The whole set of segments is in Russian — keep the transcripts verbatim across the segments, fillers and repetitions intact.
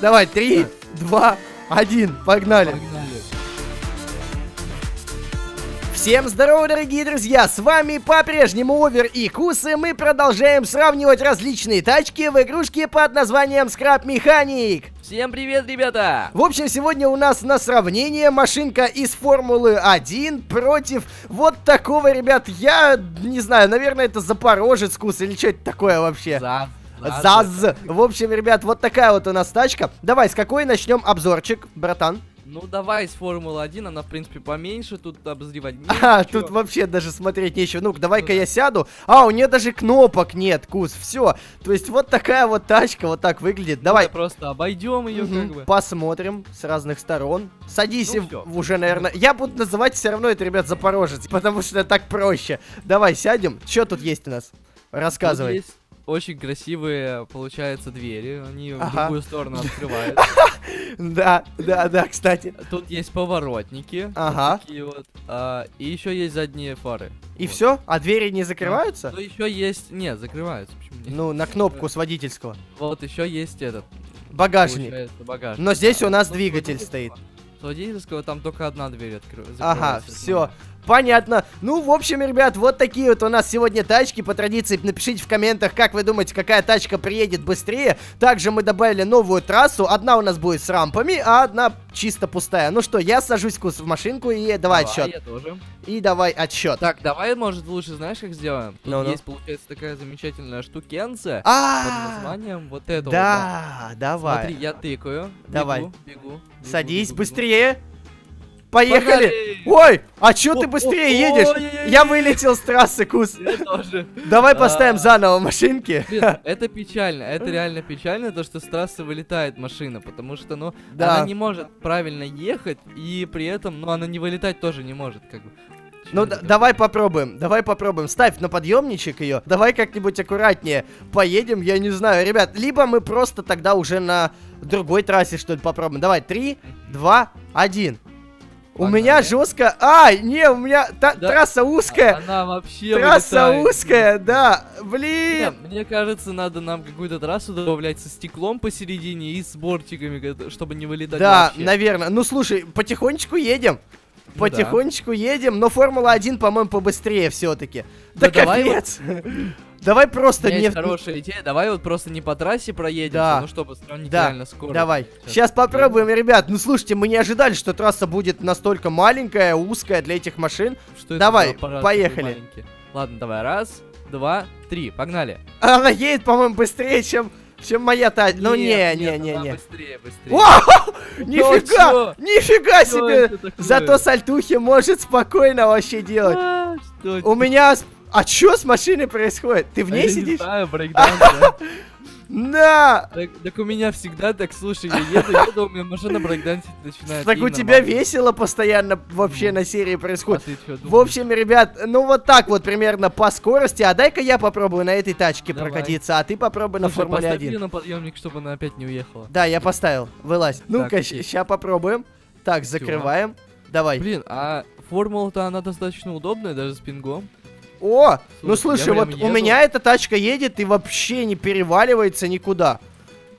Давай, три, два, один, погнали. Погнали. Всем здорово, дорогие друзья, с вами по-прежнему Овер и Кус, и мы продолжаем сравнивать различные тачки в игрушке под названием Scrap Mechanic. Всем привет, ребята! В общем, сегодня у нас на сравнение машинка из Формулы один против вот такого, ребят, я не знаю, наверное, это Запорожец, Кус, или что это такое вообще? Да. ЗАЗ. В общем, ребят, вот такая вот у нас тачка. Давай, с какой начнем обзорчик, братан? Ну, давай с Формулы один, она, в принципе, поменьше, тут обозревать нечего. А, тут вообще даже смотреть нечего. Ну-ка, давай-ка я сяду. А, у нее даже кнопок нет, Кус, все. То есть, вот такая вот тачка, вот так выглядит. Давай. Просто обойдем ее, как бы. Посмотрим с разных сторон. Садись уже, наверное. Я буду называть все равно это, ребят, Запорожец, потому что так проще. Давай, сядем. Что тут есть у нас? Рассказывай. Очень красивые, получается, двери. Они ага. в другую сторону открывают. Да, да, да, кстати. Тут есть поворотники. Ага. Такие вот. А, и еще есть задние фары. И вот. Все? А двери не закрываются? Ну, еще есть... Нет, закрываются. Почему нет? Ну, на кнопку с водительского. Вот еще есть этот... Багажник. багажник. Но здесь да. у нас Но двигатель стоит. С водительского там только одна дверь открывается. Ага, все. Понятно. Ну, в общем, ребят, вот такие вот у нас сегодня тачки. По традиции, напишите в комментах, как вы думаете, какая тачка приедет быстрее. Также мы добавили новую трассу. Одна у нас будет с рампами, а одна чисто пустая. Ну что, я сажусь, Кус, в машинку и давай, давай отсчет. И давай отсчет. Так, давай, может, лучше, знаешь, как сделаем? Тут ну -ну. есть, получается, такая замечательная штукенция. А -а -а. Под названием вот этого. Да, да, давай. Смотри, я тыкаю. Давай. Бегу, бегу, бегу, Садись, бегу, бегу. быстрее. Поехали! Погнали! Ой, а чё ты быстрее едешь? Я вылетел с трассы, Кус. Я тоже. Давай поставим заново машинки. Это печально, это реально печально, то, что с трассы вылетает машина, потому что, ну, она не может правильно ехать, и при этом, ну, она не вылетать тоже не может, как бы. Ну, давай попробуем, давай попробуем. Ставь на подъемничек ее. Давай как-нибудь аккуратнее поедем, я не знаю, ребят. Либо мы просто тогда уже на другой трассе, что ли, попробуем. Давай, три, два, один. У Погнали. меня жестко. А, не, у меня та, да. трасса узкая. Она вообще Трасса вылетает. узкая, да. Блин. Нет, мне кажется, надо нам какую-то трассу добавлять со стеклом посередине и с бортиками, чтобы не вылетать. Да, вообще. наверное. Ну, слушай, потихонечку едем. Потихонечку да. едем, но Формула один, по-моему, побыстрее все-таки. Да, да капец. Давай, вот... давай просто не... хорошая идея, давай вот просто не по трассе проедем, да. ну чтобы сравнить да. реально скорость. Давай. Сейчас, Сейчас попробуем, да. ребят. Ну слушайте, мы не ожидали, что трасса будет настолько маленькая, узкая для этих машин. Что давай, это аппарат, поехали. Ладно, давай, раз, два, три, погнали. Она едет, по-моему, быстрее, чем... Чем моя тачка? Ну не, не, не, не. Быстрее, быстрее. Нифига! Нифига себе! Зато сальтухи может спокойно вообще делать. У меня... А что с машиной происходит? Ты в ней сидишь? Да! Так у меня всегда так, слушай, я еду, еду, у меня машина брейкдансить начинает. Так у тебя весело постоянно вообще на серии происходит. В общем, ребят, ну вот так вот примерно по скорости. А дай-ка я попробую на этой тачке прокатиться, а ты попробуй на Формуле один. На подъемник, чтобы она опять не уехала. Да, я поставил, вылазь. Ну-ка, сейчас попробуем. Так, закрываем. Давай. Блин, а Формула-то она достаточно удобная, даже с пингом. О, слушай, ну слушай, вот еду. у меня эта тачка едет и вообще не переваливается никуда.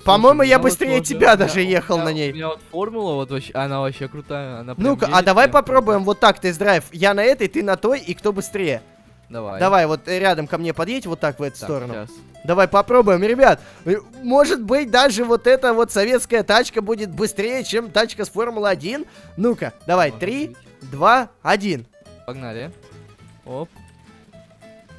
По-моему, я быстрее вот, тебя даже меня, ехал меня, на ней. У меня вот формула, вот вообще, она вообще крутая. Ну-ка, а давай попробуем круто. вот так тест-драйв. Я на этой, ты на той, и кто быстрее. Давай. Давай, вот рядом ко мне подъедь вот так в эту так, сторону. Сейчас. Давай попробуем, ребят. Может быть, даже вот эта вот советская тачка будет быстрее, чем тачка с Формулы один. Ну-ка, давай, три, два, один. Погнали. Оп.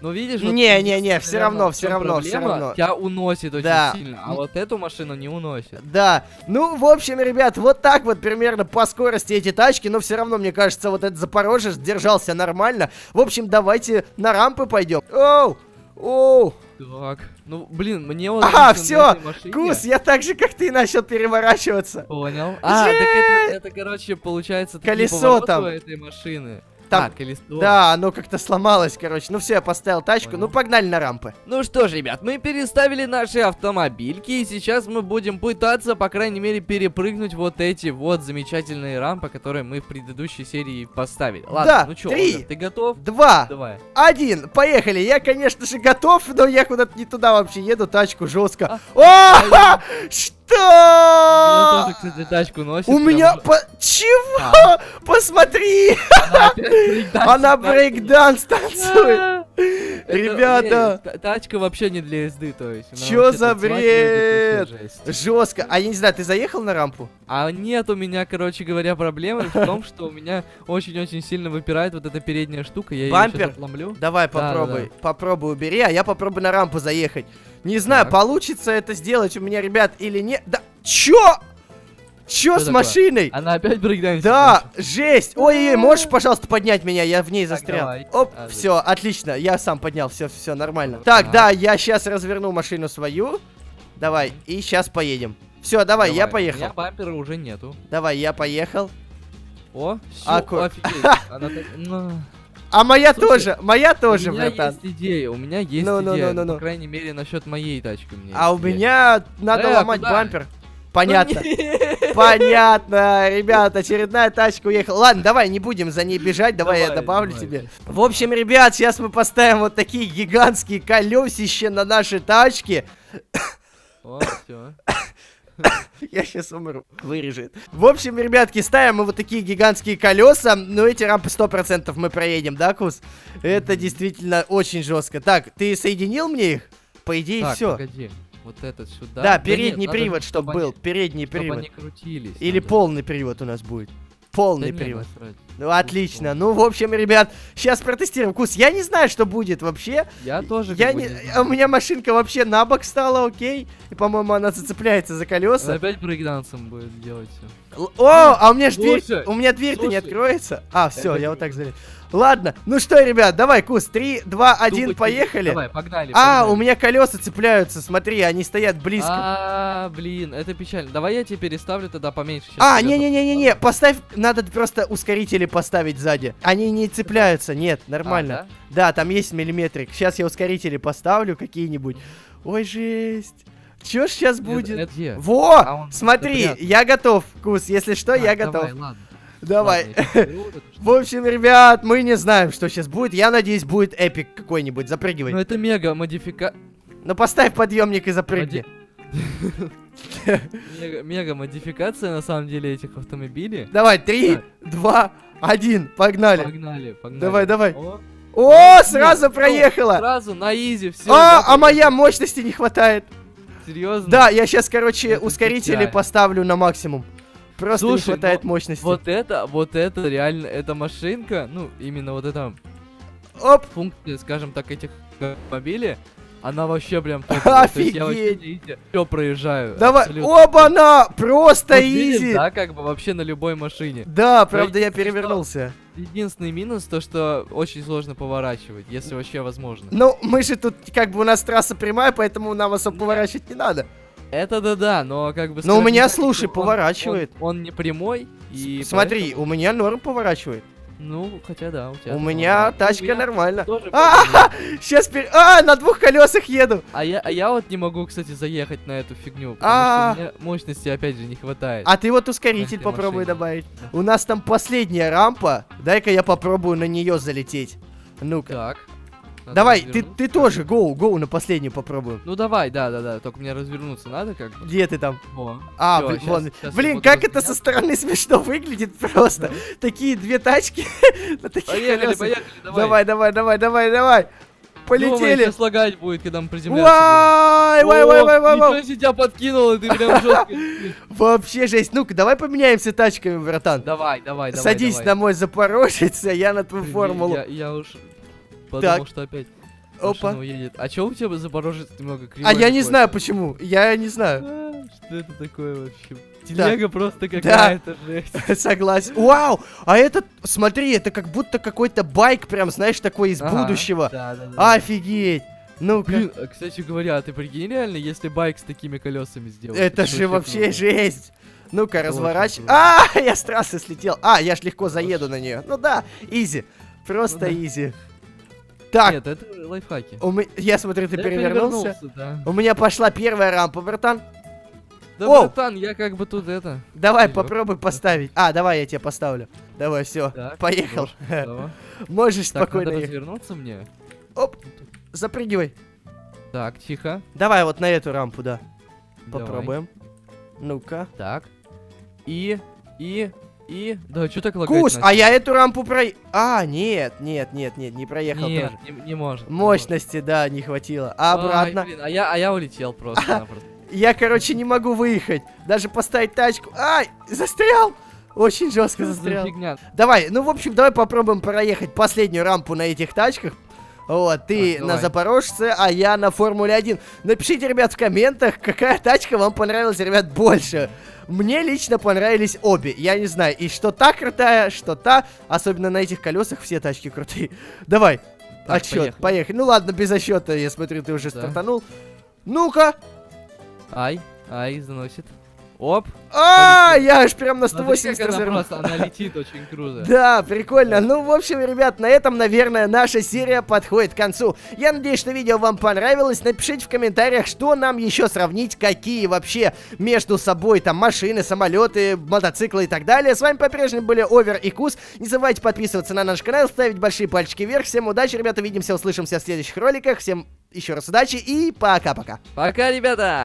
Ну видишь, вот не, не, не, все равно, все равно, все равно. Тебя уносит очень да. сильно, а вот эту машину не уносит. Да. Ну, в общем, ребят, вот так вот примерно по скорости эти тачки, но все равно, мне кажется, вот этот Запорожец держался нормально. В общем, давайте на рампы пойдем. Оу! Оу! Так. Ну, блин, мне вот... А, все! Кус, я так же, как ты, начал переворачиваться. Понял. А, так это, короче, получается, колесо там этой машины. Там... А, колесо. Да, оно как-то сломалось, короче. Ну все, я поставил тачку. Понял. Ну погнали на рампы. Ну что ж, ребят, мы переставили наши автомобильки. И сейчас мы будем пытаться, по крайней мере, перепрыгнуть вот эти вот замечательные рампы, которые мы в предыдущей серии поставили. Ладно, да, ну что, ты готов? Два, Давай. один, поехали. Я, конечно же, готов, но я куда-то не туда вообще еду. Тачку жестко. А, о, что? У меня тоже, кстати, тачку носит. У меня... По... Чего? А. Посмотри! Она брейк-данс танцует. Ребята. Тачка вообще не для езды, то есть. Чё за бред? Жестко. А я не знаю, ты заехал на рампу? А нет, у меня, короче говоря, проблемы в том, что у меня очень-очень сильно выпирает вот эта передняя штука. Я ее сейчас отломлю. Давай попробуй. Попробуй убери, а я попробую на рампу заехать. Не знаю, получится это сделать у меня, ребят, или нет. Да чё? Чё с машиной? Она опять брейкданится. Да, жесть. Ой-ой-ой, можешь, пожалуйста, поднять меня? Я в ней застрял. Оп, все, отлично. Я сам поднял, все, все нормально. Так, да, я сейчас разверну машину свою. Давай, и сейчас поедем. Все, давай, я поехал. У меня бампера уже нету. Давай, я поехал. О, всё, офигеть. А моя Слушай, тоже, моя тоже, братан. У меня братан. есть идея, у меня есть ну, идея, ну, ну, ну, по крайней мере, насчет моей тачки. У меня а у идея. меня надо э, ломать куда? бампер. Понятно. Ну, Понятно, ребят, очередная тачка уехала. Ладно, давай, не будем за ней бежать, давай, давай я добавлю давай. тебе. В общем, ребят, сейчас мы поставим вот такие гигантские колесища на наши тачки. О, все. Я сейчас умру. Вырежет. В общем, ребятки, ставим мы вот такие гигантские колеса. Но эти рампы сто процентов мы проедем, да, Кус? Это действительно очень жестко. Так, ты соединил мне их? По идее, все. Погоди. Вот этот сюда. Да, передний привод, чтобы был. Передний привод. Или полный привод у нас будет. Полный привод. Ну, отлично. Ну, в общем, ребят, сейчас протестируем. Кус, я не знаю, что будет вообще. Я тоже я не... У меня машинка вообще на бок стала, окей. И, по-моему, она зацепляется за колеса. Она опять брейкдансом будет делать все. О, а у меня ж дверь... Слушай, у меня дверь-то не откроется. А, все, я вот так залез. Ладно, ну что, ребят, давай, Кус, три, два, один, поехали. Давай, погнали, погнали. А, у меня колеса цепляются, смотри, они стоят близко. А, блин, это печально. Давай я тебе переставлю тогда поменьше. Сейчас а, не-не-не-не, поставь, надо просто ускорители поставить сзади. Они не цепляются, нет, нормально. А, да? Да, там есть миллиметрик. Сейчас я ускорители поставлю какие-нибудь. Ой, жесть. Чё ж сейчас будет? Нет, нет, Во, а он, смотри, я готов, Кус, если что, а, я готов. Давай, ладно. Давай. В общем, ребят, мы не знаем, что сейчас будет. Я надеюсь, будет эпик какой-нибудь. Запрыгивай. Ну это мега модифика... Ну поставь подъемник и запрыгни. Мега модификация, на самом деле, этих автомобилей. Давай, три, два, один, погнали. Погнали, погнали. Давай, давай. О, сразу проехала. Сразу, на изи, все. А моя мощности не хватает. Серьезно? Да, я сейчас, короче, ускорители поставлю на максимум. Просто Слушай, не хватает мощности. Вот это, вот это реально, эта машинка, ну, именно вот эта Оп. функция, скажем так, этих автомобилей, она вообще прям... Топовая. Офигеть! Я вообще все проезжаю. Давай, оба-на! Просто вот, изи! Видишь, да, как бы вообще на любой машине. Да, правда, я перевернулся. Единственный минус, то что очень сложно поворачивать, если вообще возможно. Ну, мы же тут, как бы у нас трасса прямая, поэтому нам особо поворачивать не надо. Это да-да, но как бы... Но у меня, слушай, поворачивает. Он, он, он не прямой, и... Смотри, поэтому... у меня норм поворачивает. Ну, хотя да, у тебя... У меня тачка нормально. А-а-а! Сейчас... А, на двух колесах еду! А я, а я вот не могу, кстати, заехать на эту фигню, потому что мне мощности, опять же, не хватает. А ты вот ускоритель попробуй добавить. У нас там последняя рампа. Дай-ка я попробую на нее залететь. Ну-ка. Так. Надо давай, ты, ты тоже, гоу, гоу, на последнюю попробуем. Ну давай, да-да-да, только мне развернуться надо как бы. Где ты там? О, а, всё, блин, сейчас, вон. Сейчас блин как это меня. со стороны смешно выглядит просто. Такие две тачки на таких колесах. Поехали, поехали, давай. Давай, давай, давай, давай, давай. Полетели. Думаю, сейчас лагать будет, когда мы приземляемся. Вай, вай, вай, вай, вай, вай. Ничего, тебя подкинуло, ты прям жестко. Вообще жесть. Ну-ка, давай поменяемся тачками, братан. Давай, давай, давай. Садись давай. на мой Запорожец, а я на твою формулу. Я, я уж... Подумал, так. что опять Опа. уедет. А чё у тебя Запорожец немного кривой? А я не знаю почему, я не знаю. А, что это такое вообще? Телега да. просто какая-то да. жесть. Согласен. Вау, а этот, смотри, это как будто какой-то байк прям, знаешь, такой из ага. будущего. Да, да, да, Офигеть. Ну, блин, кстати говоря, ты прикинь реально, если байк с такими колесами сделать? Это же вообще жесть. Ну-ка, разворачивай. А, я с трассы слетел. А, я ж легко заеду на нее. Ну да, изи. Просто изи. Так. Нет, это лайфхаки. Я смотрю, ты перевернулся. У меня пошла первая рампа, братан. Да, братан, я как бы тут это... Давай, попробуй поставить. А, давай я тебя поставлю. Давай, все, поехал. Можешь спокойно... Так, надо развернуться мне. Оп, запрыгивай. Так, тихо. Давай вот на эту рампу, да. Попробуем. Ну-ка. Так. И... И... И... Да, что так лагает? Кус, а я эту рампу про... А, нет, нет, нет, нет, не проехал нет, тоже. Не, не может. Мощности, не может. Да, не хватило. А обратно... Ой, блин, а, я, а я улетел просто. Я, короче, не могу выехать. Даже поставить тачку. Ай, застрял. Очень жестко застрял. Давай, ну, в общем, давай попробуем проехать последнюю рампу на этих тачках. Вот, ты а, на Запорожце, а я на Формуле один. Напишите, ребят, в комментах, какая тачка вам понравилась, ребят, больше. Мне лично понравились обе. Я не знаю, и что та крутая, что та. Особенно на этих колесах все тачки крутые. Давай, так, отсчет, поехали. поехали. Ну ладно, без отсчета, я смотрю, ты уже да. стартанул. Ну-ка. Ай, ай, заносит. Оп. А, -а, -а я аж прям на сто восемьдесят развернулся. Она, она летит очень круто. Да, прикольно. Ну, в общем, ребят, на этом, наверное, наша серия подходит к концу. Я надеюсь, что видео вам понравилось. Напишите в комментариях, что нам еще сравнить, какие вообще между собой там машины, самолеты, мотоциклы и так далее. С вами по-прежнему были Овер и Кус. Не забывайте подписываться на наш канал, ставить большие пальчики вверх. Всем удачи, ребята, увидимся, услышимся в следующих роликах. Всем еще раз удачи и пока-пока. Пока, ребята!